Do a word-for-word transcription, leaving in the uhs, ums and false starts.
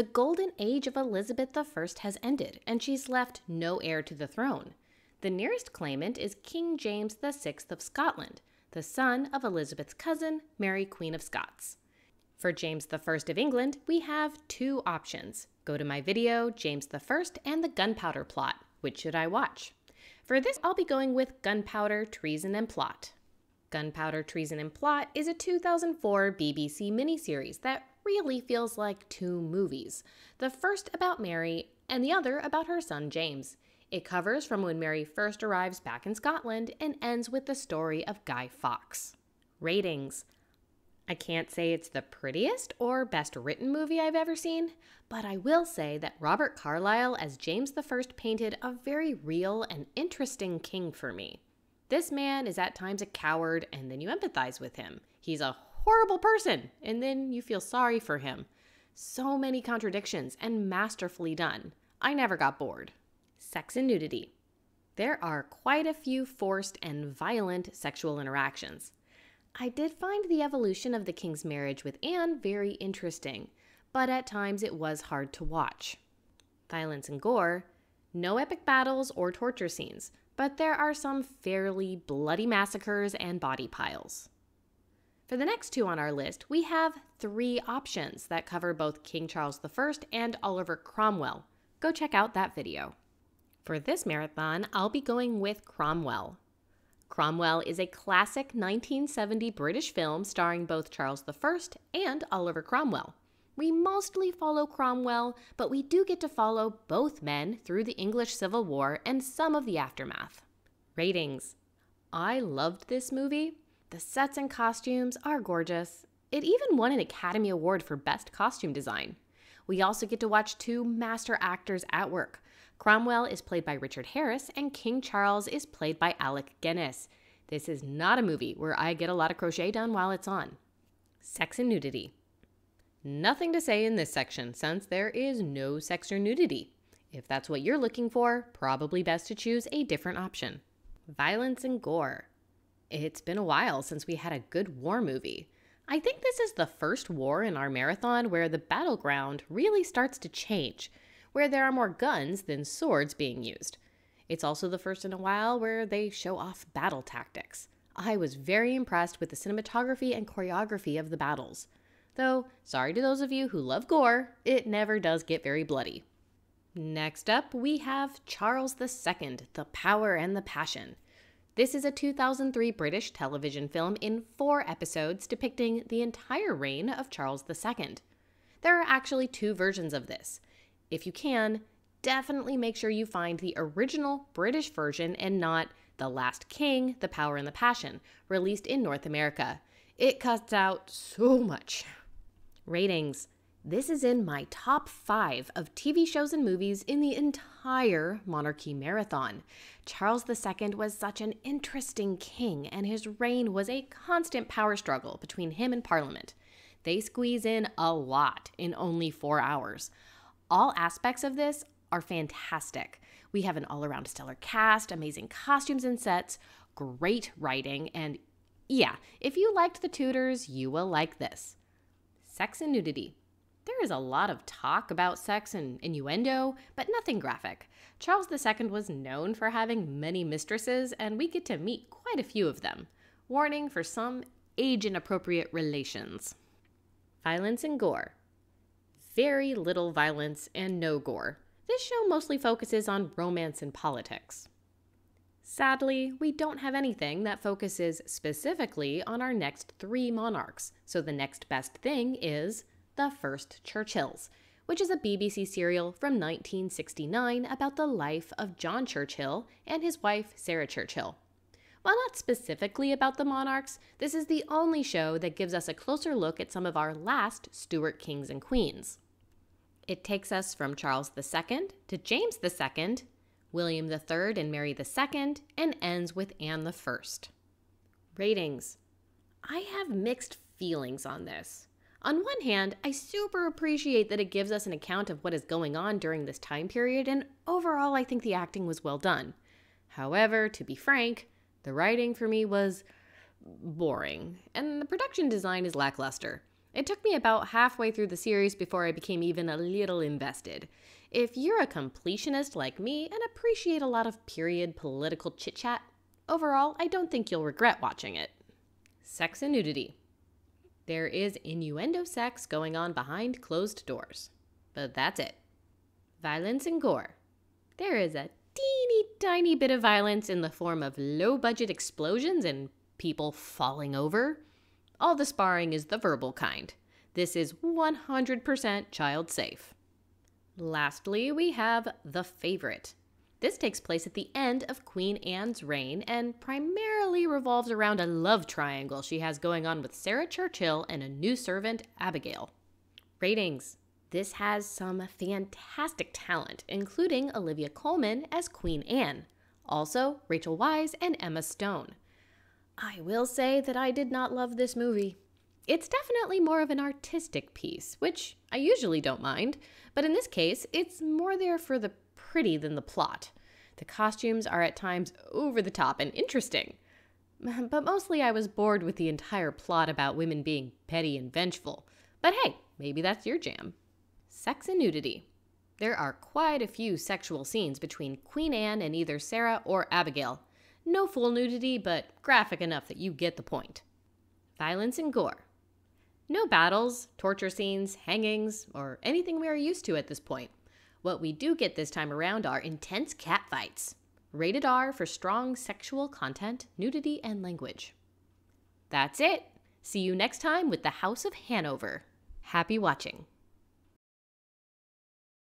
The golden age of Elizabeth the First has ended, and she's left no heir to the throne. The nearest claimant is King James the Sixth of Scotland, the son of Elizabeth's cousin, Mary Queen of Scots. For James the First of England, we have two options. Go to my video, James the First and the Gunpowder Plot. Which should I watch? For this, I'll be going with Gunpowder, Treason and Plot. Gunpowder, Treason and Plot is a two thousand four B B C miniseries that really feels like two movies, the first about Mary and the other about her son James. It covers from when Mary first arrives back in Scotland and ends with the story of Guy Fox. Ratings. I can't say it's the prettiest or best written movie I've ever seen, but I will say that Robert Carlyle as James the First painted a very real and interesting king for me. This man is at times a coward, and then you empathize with him. He's a horrible person, and then you feel sorry for him. So many contradictions and masterfully done. I never got bored. Sex and nudity. There are quite a few forced and violent sexual interactions. I did find the evolution of the king's marriage with Anne very interesting, but at times it was hard to watch. Violence and gore. No epic battles or torture scenes, but there are some fairly bloody massacres and body piles. For the next two on our list, we have three options that cover both King Charles the First and Oliver Cromwell. Go check out that video. For this marathon, I'll be going with Cromwell. Cromwell is a classic nineteen seventy British film starring both Charles the First and Oliver Cromwell. We mostly follow Cromwell, but we do get to follow both men through the English Civil War and some of the aftermath. Ratings. I loved this movie. The sets and costumes are gorgeous. It even won an Academy Award for Best Costume Design. We also get to watch two master actors at work. Cromwell is played by Richard Harris, and King Charles is played by Alec Guinness. This is not a movie where I get a lot of crochet done while it's on. Sex and nudity. Nothing to say in this section since there is no sex or nudity. If that's what you're looking for, probably best to choose a different option. Violence and gore. It's been a while since we had a good war movie. I think this is the first war in our marathon where the battleground really starts to change, where there are more guns than swords being used. It's also the first in a while where they show off battle tactics. I was very impressed with the cinematography and choreography of the battles. Though, sorry to those of you who love gore, it never does get very bloody. Next up, we have Charles the Second, The Power and the Passion. This is a two thousand three British television film in four episodes depicting the entire reign of Charles the Second. There are actually two versions of this. If you can, definitely make sure you find the original British version and not The Last King, The Power and the Passion, released in North America. It cuts out so much. Ratings. This is in my top five of T V shows and movies in the entire Monarchy Marathon. Charles the Second was such an interesting king, and his reign was a constant power struggle between him and Parliament. They squeeze in a lot in only four hours. All aspects of this are fantastic. We have an all-around stellar cast, amazing costumes and sets, great writing, and yeah, if you liked The Tudors, you will like this. Sex and nudity. There is a lot of talk about sex and innuendo, but nothing graphic. Charles the Second was known for having many mistresses, and we get to meet quite a few of them. Warning for some age-inappropriate relations. Violence and gore. Very little violence and no gore. This show mostly focuses on romance and politics. Sadly, we don't have anything that focuses specifically on our next three monarchs, so the next best thing is The First Churchills, which is a B B C serial from nineteen sixty-nine about the life of John Churchill and his wife, Sarah Churchill. While not specifically about the monarchs, this is the only show that gives us a closer look at some of our last Stuart kings and queens. It takes us from Charles the Second to James the Second, William the Third and Mary the Second, and ends with Anne the First. Ratings. I have mixed feelings on this. On one hand, I super appreciate that it gives us an account of what is going on during this time period, and overall I think the acting was well done. However, to be frank, the writing for me was boring, and the production design is lackluster. It took me about halfway through the series before I became even a little invested. If you're a completionist like me and appreciate a lot of period political chit-chat, overall, I don't think you'll regret watching it. Sex and nudity. There is innuendo sex going on behind closed doors, but that's it. Violence and gore. There is a teeny tiny bit of violence in the form of low-budget explosions and people falling over. All the sparring is the verbal kind. This is one hundred percent child safe. Lastly, we have The Favourite. This takes place at the end of Queen Anne's reign and primarily revolves around a love triangle she has going on with Sarah Churchill and a new servant, Abigail. Ratings. This has some fantastic talent, including Olivia Colman as Queen Anne, also Rachel Weisz and Emma Stone. I will say that I did not love this movie. It's definitely more of an artistic piece, which I usually don't mind, but in this case, it's more there for the pretty than the plot. The costumes are at times over the top and interesting, but mostly I was bored with the entire plot about women being petty and vengeful. But hey, maybe that's your jam. Sex and nudity. There are quite a few sexual scenes between Queen Anne and either Sarah or Abigail. No full nudity, but graphic enough that you get the point. Violence and gore. No battles, torture scenes, hangings, or anything we are used to at this point. What we do get this time around are intense catfights. Rated R for strong sexual content, nudity, and language. That's it. See you next time with the House of Hanover. Happy watching.